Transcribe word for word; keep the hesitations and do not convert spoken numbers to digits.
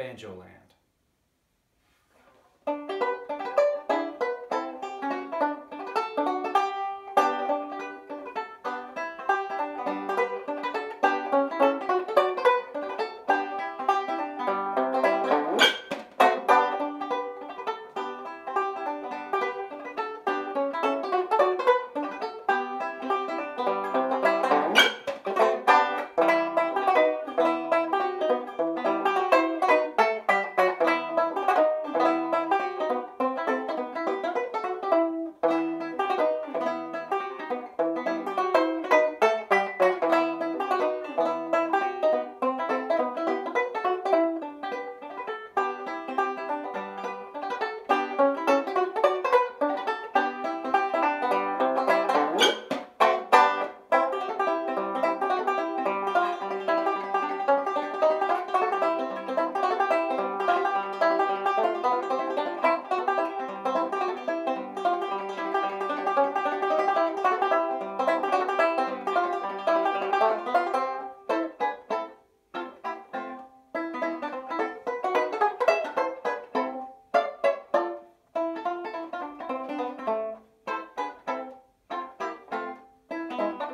Banjoland. Bye.